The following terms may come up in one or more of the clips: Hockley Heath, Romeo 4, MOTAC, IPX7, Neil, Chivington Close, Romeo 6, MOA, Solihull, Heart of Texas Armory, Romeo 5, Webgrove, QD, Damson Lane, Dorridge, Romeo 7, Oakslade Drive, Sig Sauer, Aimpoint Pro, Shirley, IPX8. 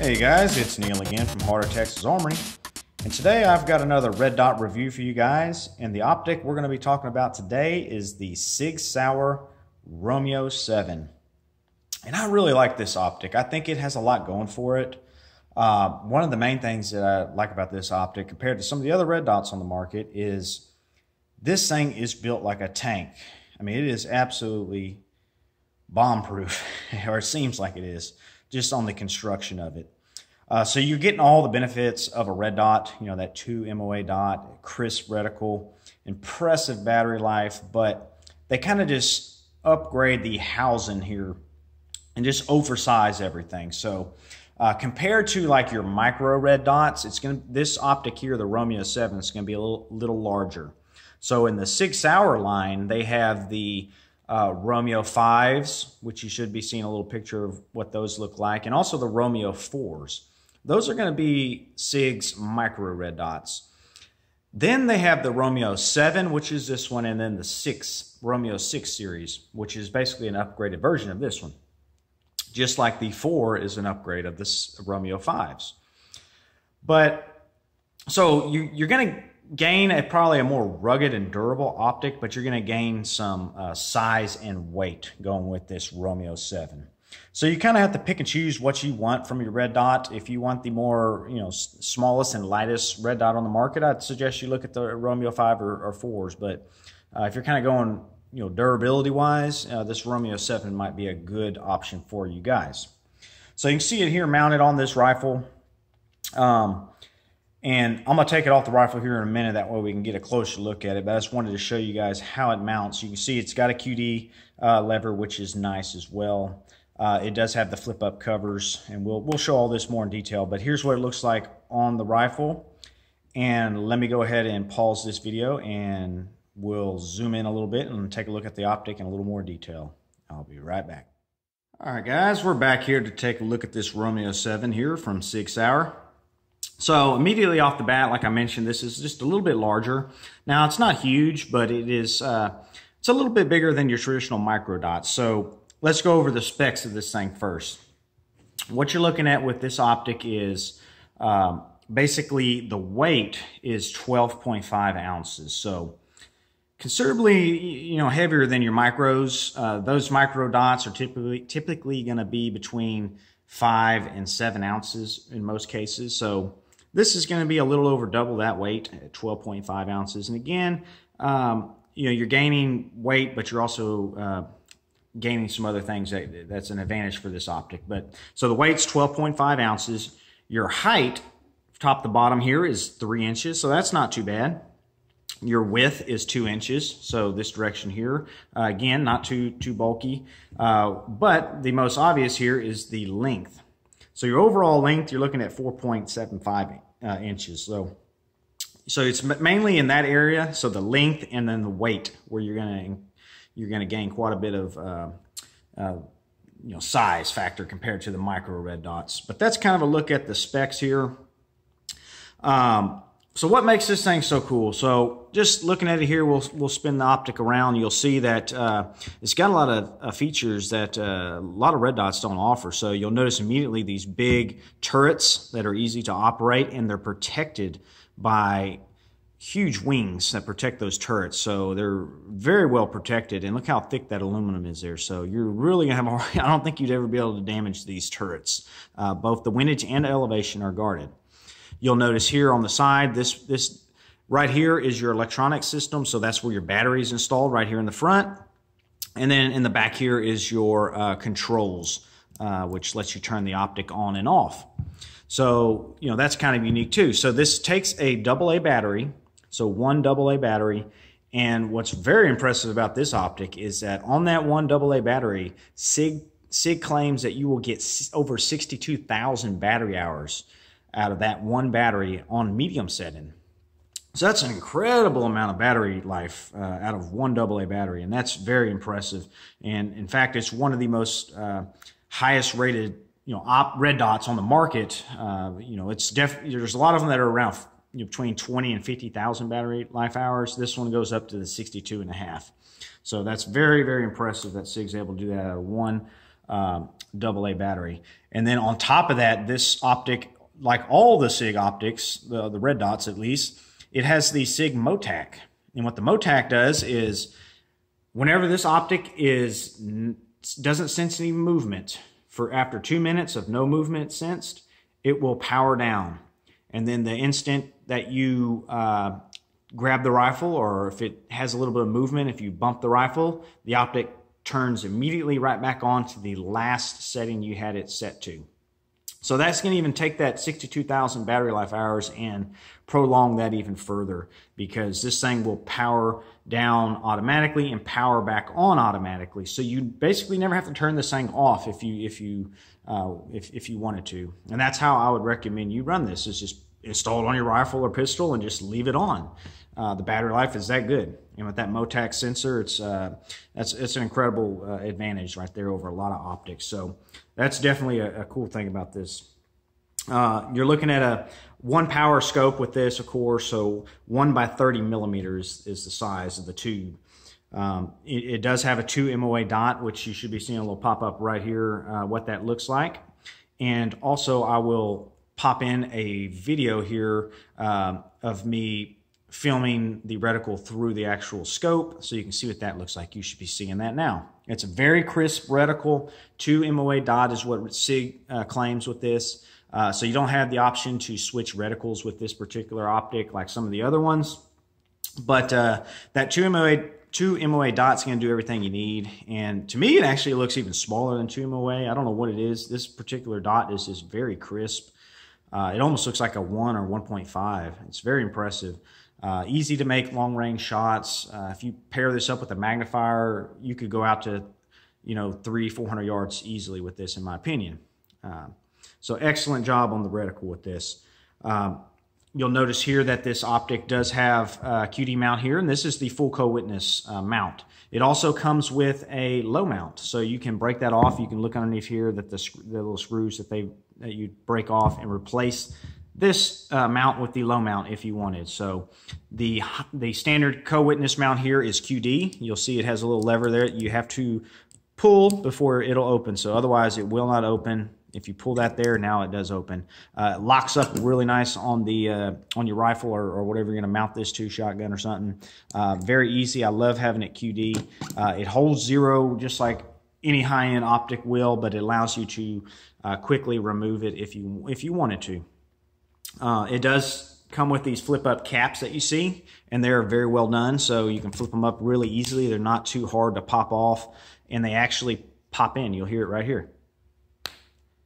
Hey guys, it's Neil again from Heart of Texas Armory, and today I've got another red dot review for you guys. And the optic we're going to be talking about today is the Sig Sauer Romeo 7. And I really like this optic. I think it has a lot going for it. One of the main things that I like about this optic compared to some of the other red dots on the market is this thing is built like a tank. I mean, it is absolutely bomb-proof, or it seems like it is, just on the construction of it. So you're getting all the benefits of a red dot, you know, that 2 MOA dot, crisp reticle, impressive battery life, but they kind of just upgrade the housing here and just oversize everything. So compared to like your micro red dots, this optic here, the Romeo 7, is gonna be a little larger. So in the Sig Sauer line, they have the Romeo 5s, which you should be seeing a little picture of what those look like, and also the Romeo 4s. Those are going to be Sig's micro red dots. Then they have the Romeo 7, which is this one, and then the Romeo 6 series, which is basically an upgraded version of this one. Just like the 4 is an upgrade of this Romeo 5s. But so you're going to gain probably a more rugged and durable optic, but you're going to gain some size and weight going with this Romeo 7. So you kind of have to pick and choose what you want from your red dot. If you want the more, you know, smallest and lightest red dot on the market, I'd suggest you look at the Romeo 5 or 4s. But if you're kind of going, you know, durability wise, this Romeo 7 might be a good option for you guys. So you can see it here mounted on this rifle. And I'm going to take it off the rifle here in a minute. That way we can get a closer look at it. But I just wanted to show you guys how it mounts. You can see it's got a QD lever, which is nice as well. It does have the flip-up covers. And we'll show all this more in detail. But here's what it looks like on the rifle. And let me go ahead and pause this video. And we'll zoom in a little bit and take a look at the optic in a little more detail. I'll be right back. All right, guys. We're back here to take a look at this Romeo 7 here from Sig Sauer. So immediately off the bat, like I mentioned, this is just a little bit larger. Now, it's not huge, but it is, it's a little bit bigger than your traditional micro dots. So let's go over the specs of this thing first. What you're looking at with this optic is basically the weight is 12.5 ounces. So considerably, you know, heavier than your micros. Those micro dots are typically going to be between 5 and 7 ounces in most cases. So this is going to be a little over double that weight at 12.5 ounces. And again, you know, you're gaining weight, but you're also gaining some other things that's an advantage for this optic. But so the weight's 12.5 ounces. Your height, top to bottom here, is 3 inches. So that's not too bad. Your width is 2 inches. So this direction here, again, not too bulky. But the most obvious here is the length. So your overall length, you're looking at 4.75 inches. So it's mainly in that area. So the length and then the weight, where you're gonna gain quite a bit of you know, size factor compared to the micro red dots. But that's kind of a look at the specs here. So what makes this thing so cool? So just looking at it here, we'll spin the optic around. You'll see that it's got a lot of features that a lot of red dots don't offer. So you'll notice immediately these big turrets that are easy to operate, and they're protected by huge wings that protect those turrets. So they're very well protected, and look how thick that aluminum is there. So you're really going to have, I don't think you'd ever be able to damage these turrets. Both the windage and elevation are guarded. You'll notice here on the side, this right here is your electronic system. So that's where your battery is installed, right here in the front. And then in the back here is your controls, which lets you turn the optic on and off. So, you know, that's kind of unique too. So this takes a AA battery, so one AA battery. And what's very impressive about this optic is that on that one AA battery, Sig claims that you will get over 62,000 battery hours out of that one battery on medium setting. So that's an incredible amount of battery life out of one AA battery, and that's very impressive. And in fact, it's one of the most highest rated, you know, red dots on the market. You know, it's there's a lot of them that are around, you know, between 20 and 50,000 battery life hours. This one goes up to the 62.5. So that's very, very impressive that Sig's able to do that out of one AA battery. And then on top of that, this optic, like all the Sig optics, the red dots at least, it has the Sig MOTAC. And what the MOTAC does is whenever this optic doesn't sense any movement, for after 2 minutes of no movement sensed, it will power down. And then the instant that you grab the rifle, or if it has a little bit of movement, if you bump the rifle, the optic turns immediately right back on to the last setting you had it set to. So that's going to even take that 62,000 battery life hours and prolong that even further, because this thing will power down automatically and power back on automatically. So you basically never have to turn this thing off if you wanted to. And that's how I would recommend you run this, is just install it on your rifle or pistol and just leave it on. The battery life is that good. And with that MOTAC sensor, it's an incredible advantage right there over a lot of optics. So that's definitely a cool thing about this. You're looking at a 1-power scope with this, of course. So 1 by 30 millimeters is the size of the tube. It does have a 2 MOA dot, which you should be seeing a little pop up right here, what that looks like. And also I will pop in a video here of me filming the reticle through the actual scope, so you can see what that looks like. You should be seeing that now. It's a very crisp reticle. 2 MOA dot is what Sig claims with this. So you don't have the option to switch reticles with this particular optic like some of the other ones. But that 2 MOA dot's going to do everything you need. And to me, it actually looks even smaller than 2 MOA. I don't know what it is. This particular dot is just very crisp. It almost looks like a 1 or 1.5. It's very impressive. Easy to make long-range shots. If you pair this up with a magnifier, you could go out to, 300-400 yards easily with this, in my opinion. So excellent job on the reticle with this. You'll notice here that this optic does have a QD mount here, and this is the full co-witness mount. It also comes with a low mount, so you can break that off. You can look underneath here that the little screws that you break off and replace this mount with the low mount if you wanted. So the standard co-witness mount here is QD. You'll see it has a little lever there. You have to pull before it'll open. So otherwise it will not open. If you pull that there, now it does open. It locks up really nice on the on your rifle or whatever you're gonna mount this to, shotgun or something. Very easy. I love having it QD. It holds zero just like any high-end optic will, but it allows you to quickly remove it if you wanted to. It does come with these flip-up caps that you see, and they're very well done, so you can flip them up really easily. They're not too hard to pop off, and they actually pop in. You'll hear it right here.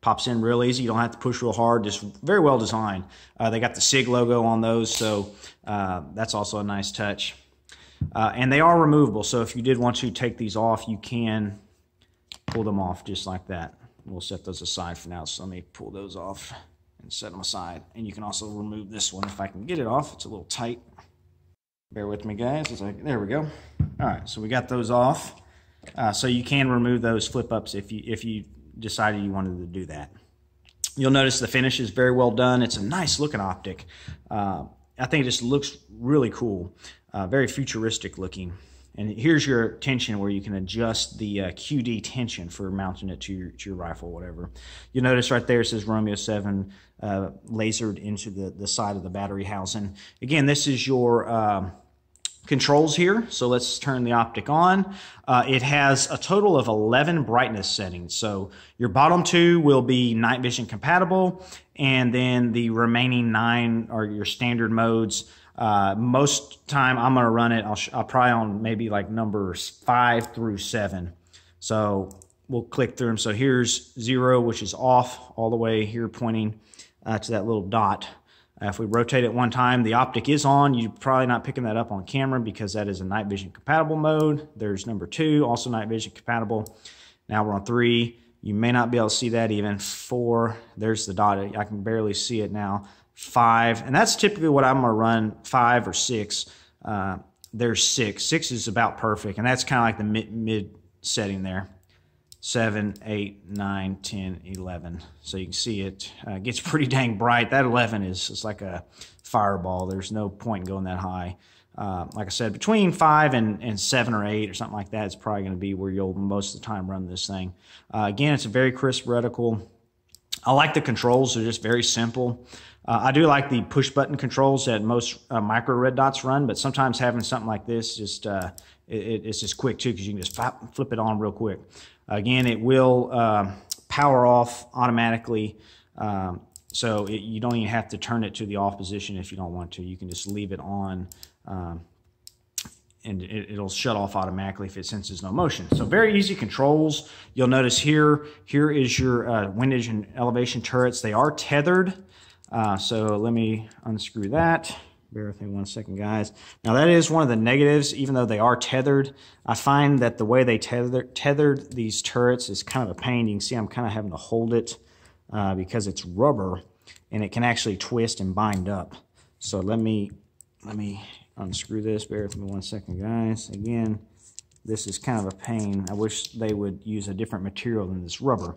Pops in real easy. You don't have to push real hard. Just very well designed. They got the Sig logo on those, so that's also a nice touch. And they are removable, so if you did want to take these off, you can pull them off just like that. We'll set those aside for now, so let me pull those off and set them aside. And you can also remove this one if I can get it off. It's a little tight. Bear with me, guys. It's like, there we go. All right, so we got those off. So you can remove those flip-ups if you decided you wanted to do that. You'll notice the finish is very well done. It's a nice-looking optic. I think it just looks really cool, very futuristic looking. And here's your tension where you can adjust the QD tension for mounting it to your rifle, whatever. You'll notice right there it says Romeo 7 lasered into the side of the battery housing. Again, this is your controls here. So let's turn the optic on. It has a total of 11 brightness settings. So your bottom 2 will be night vision compatible, and then the remaining 9 are your standard modes. Most time I'm going to run it, I'll probably on maybe like numbers 5 through 7. So we'll click through them. So here's 0, which is off, all the way here pointing to that little dot. If we rotate it one time, the optic is on. You're probably not picking that up on camera because that is a night vision compatible mode. There's number 2, also night vision compatible. Now we're on 3. You may not be able to see that even. 4, there's the dot. I can barely see it now. 5, and that's typically what I'm going to run, 5 or 6. There's 6. 6 is about perfect, and that's kind of like the mid setting there. 7, 8, 9, 10, 11. So you can see it gets pretty dang bright. That 11 is just like a fireball. There's no point in going that high. Like I said, between 5 and 7 or 8 or something like that, it's probably going to be where you'll most of the time run this thing. Again, it's a very crisp reticle. I like the controls. They're just very simple. I do like the push-button controls that most micro red dots run, but sometimes having something like this, just it's just quick, too, because you can just flip it on real quick. Again, it will power off automatically, so you don't even have to turn it to the off position if you don't want to. You can just leave it on, and it'll shut off automatically if it senses no motion. So very easy controls. You'll notice here is your windage and elevation turrets. They are tethered. So let me unscrew that. Bear with me one second, guys. Now that is one of the negatives, even though they are tethered. I find that the way they tethered these turrets is kind of a pain. You can see I'm kind of having to hold it because it's rubber and it can actually twist and bind up. So let me unscrew this. Bear with me one second, guys. Again, this is kind of a pain. I wish they would use a different material than this rubber.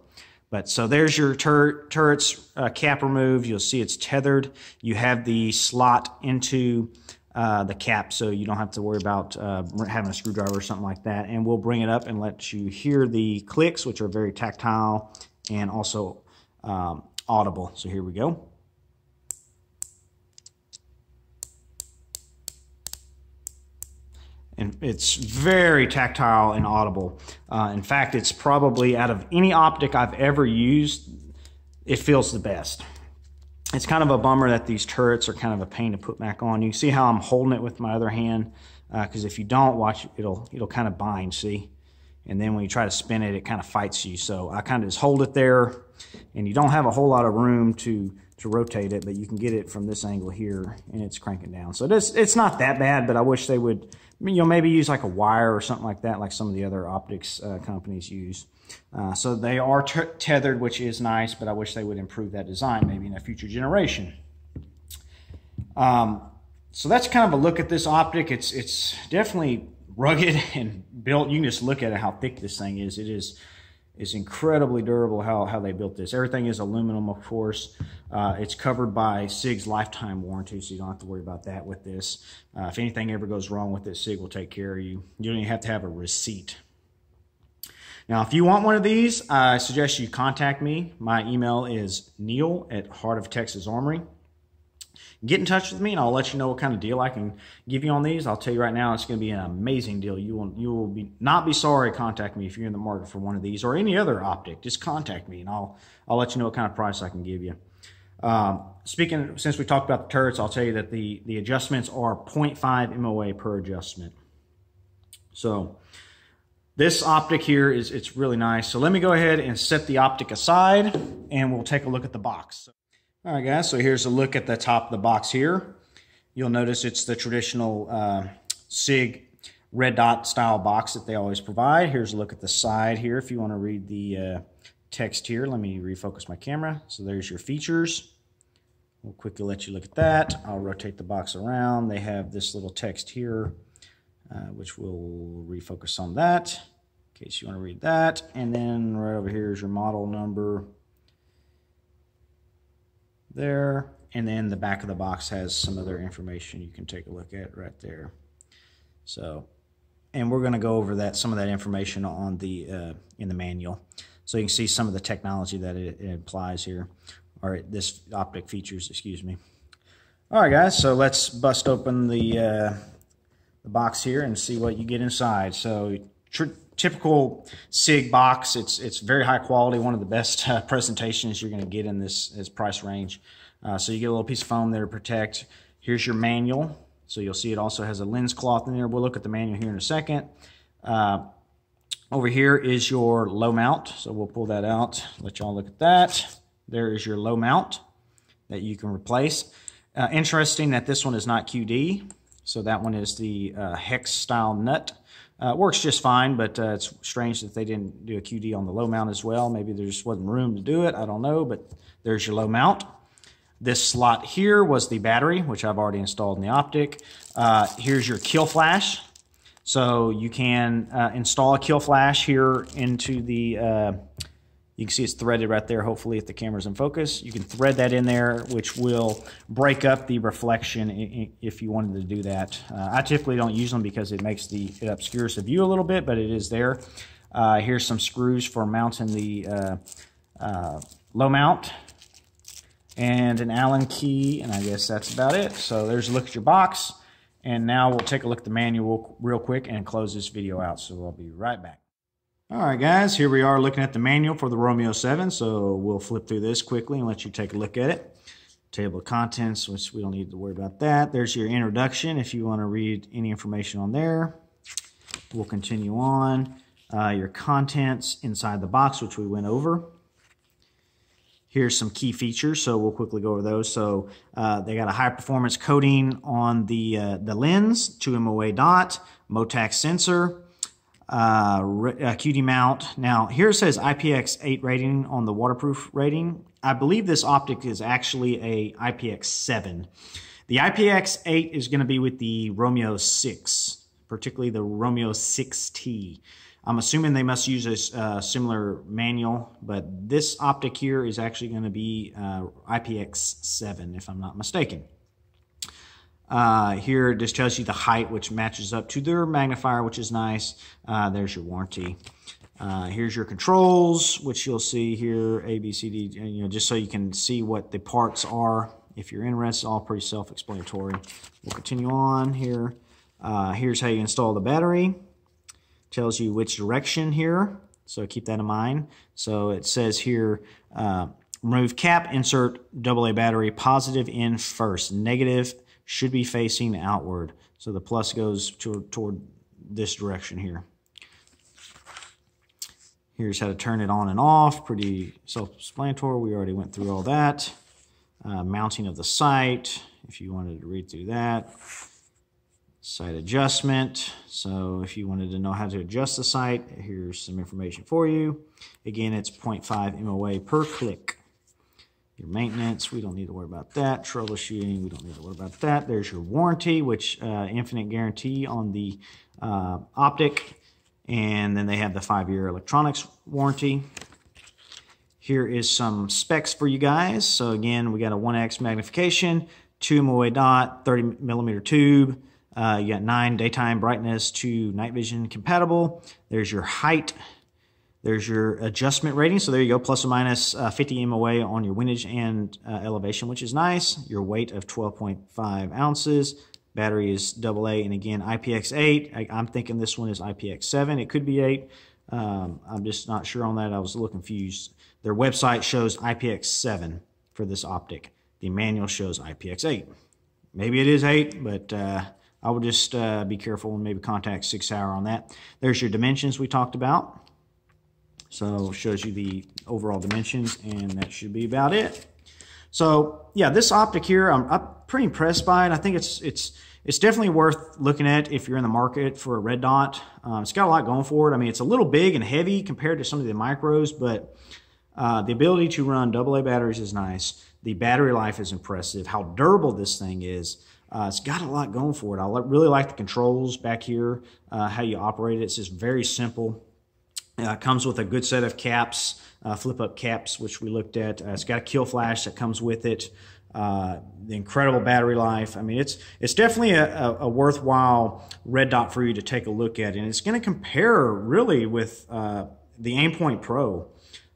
But so there's your turret's cap removed. You'll see it's tethered. You have the slot into the cap, so you don't have to worry about having a screwdriver or something like that. And we'll bring it up and let you hear the clicks, which are very tactile and also audible. So here we go. And it's very tactile and audible. In fact, it's probably out of any optic I've ever used, it feels the best. It's kind of a bummer that these turrets are kind of a pain to put back on. You see how I'm holding it with my other hand, because if you don't, watch, it'll kind of bind, see? And then when you try to spin it, it kind of fights you. So I kind of just hold it there, and you don't have a whole lot of room to rotate it, but you can get it from this angle here, and it's cranking down. So it's not that bad, but I wish they would, you know, maybe use like a wire or something like that, like some of the other optics companies use. So they are tethered, which is nice, but I wish they would improve that design maybe in a future generation. So that's kind of a look at this optic. It's definitely rugged and built. You can just look at it, how thick this thing is. It's incredibly durable how they built this. Everything is aluminum, of course. It's covered by Sig's lifetime warranty, so you don't have to worry about that with this. If anything ever goes wrong with it, Sig will take care of you. You don't even have to have a receipt. Now, if you want one of these, I suggest you contact me. My email is neil@heartoftexasarmory.com. Get in touch with me, and I'll let you know what kind of deal I can give you on these. I'll tell you right now, it's going to be an amazing deal. You will not be sorry. Contact me if you're in the market for one of these or any other optic. Just contact me, and I'll let you know what kind of price I can give you. Since we talked about the turrets, I'll tell you that the adjustments are 0.5 MOA per adjustment. So this optic here it's really nice. So let me go ahead and set the optic aside, and we'll take a look at the box. All right, guys, so here's a look at the top of the box here. You'll notice it's the traditional Sig red dot style box that they always provide. Here's a look at the side here. If you want to read the text here, let me refocus my camera. So there's your features. We'll quickly let you look at that. I'll rotate the box around. They have this little text here, which we'll refocus on that in case you want to read that. And then right over here is your model number. There, and then the back of the box has some other information you can take a look at right there. So, and we're going to go over that, some of that information on the in the manual, so you can see some of the technology that it implies here, or this optic features, excuse me. All right, guys, so let's bust open the box here and see what you get inside. So typical Sig box. It's very high quality, one of the best presentations you're going to get in this price range. So you get a little piece of foam there to protect. Here's your manual. So you'll see it also has a lens cloth in there. We'll look at the manual here in a second. Over here is your low mount. So we'll pull that out, let y'all look at that. There is your low mount that you can replace. Interesting that this one is not QD. So that one is the hex style nut. Works just fine, but it's strange that they didn't do a QD on the low mount as well. Maybe there just wasn't room to do it. I don't know, but there's your low mount. This slot here was the battery, which I've already installed in the optic. Here's your kill flash. So you can install a kill flash here into the You can see it's threaded right there, hopefully, if the camera's in focus. You can thread that in there, which will break up the reflection if you wanted to do that. I typically don't use them because it makes it obscures the view a little bit, but it is there. Here's some screws for mounting the low mount and an Allen key, and I guess that's about it. So there's a look at your box, and now we'll take a look at the manual real quick and close this video out, so I'll be right back. All right, guys, here we are looking at the manual for the Romeo 7, so we'll flip through this quickly and let you take a look at it. Table of contents, which we don't need to worry about that. There's your introduction if you want to read any information on there. We'll continue on. Your contents inside the box, which we went over. Here's some key features, so we'll quickly go over those. So they got a high-performance coating on the lens, 2 MOA dot, MOTAC sensor, QD mount. Now here it says IPX8 rating on the waterproof rating. I believe this optic is actually a IPX7. The IPX8 is going to be with the Romeo 6, particularly the Romeo 6T. I'm assuming they must use a similar manual, but this optic here is actually going to be IPX7, if I'm not mistaken. Here, this tells you the height, which matches up to their magnifier, which is nice. There's your warranty. Here's your controls, which you'll see here, A, B, C, D, you know, just so you can see what the parts are. If you're interested, all pretty self-explanatory. We'll continue on here. Here's how you install the battery. Tells you which direction here, so keep that in mind. So it says here, remove cap, insert AA battery, positive in first, negative should be facing outward. So the plus goes toward this direction here. Here's how to turn it on and off, pretty self-explanatory. We already went through all that. Mounting of the sight, if you wanted to read through that. Sight adjustment, so if you wanted to know how to adjust the sight, here's some information for you. Again, it's 0.5 MOA per click. Your maintenance, we don't need to worry about that. Troubleshooting, we don't need to worry about that. There's your warranty, which infinite guarantee on the optic, and then they have the 5-year electronics warranty. Here is some specs for you guys. So again, we got a 1x magnification, 2 MOA dot, 30 millimeter tube. You got 9 daytime brightness to night vision compatible. There's your height. There's your adjustment rating. So there you go, plus or minus 50 MOA on your windage and elevation, which is nice. Your weight of 12.5 ounces. Battery is AA, and again, IPX8. I'm thinking this one is IPX7. It could be 8. I'm just not sure on that. I was a little confused. Their website shows IPX7 for this optic. The manual shows IPX8. Maybe it is 8, but... I would just be careful and maybe contact Sig Sauer on that. There's your dimensions we talked about. So shows you the overall dimensions, and that should be about it. So yeah, this optic here, I'm pretty impressed by it. I think it's definitely worth looking at if you're in the market for a red dot. It's got a lot going for it. I mean, it's a little big and heavy compared to some of the micros, but the ability to run AA batteries is nice. The battery life is impressive. How durable this thing is. It's got a lot going for it. I really like the controls back here, how you operate it. It's just very simple. It comes with a good set of caps, flip-up caps, which we looked at. It's got a kill flash that comes with it. The incredible battery life. I mean, it's definitely a worthwhile red dot for you to take a look at. And it's going to compare really with the Aimpoint Pro,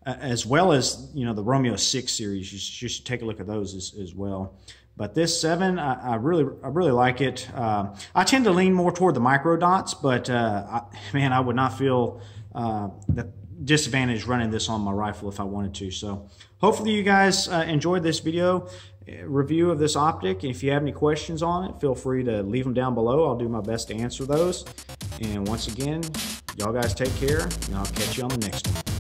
as well as, you know, the Romeo 6 series. You should take a look at those as well. But this 7, I really like it. I tend to lean more toward the micro dots, but man, I would not feel that disadvantaged running this on my rifle if I wanted to. So hopefully you guys enjoyed this video review of this optic. If you have any questions on it, feel free to leave them down below. I'll do my best to answer those. And once again, y'all guys take care, and I'll catch you on the next one.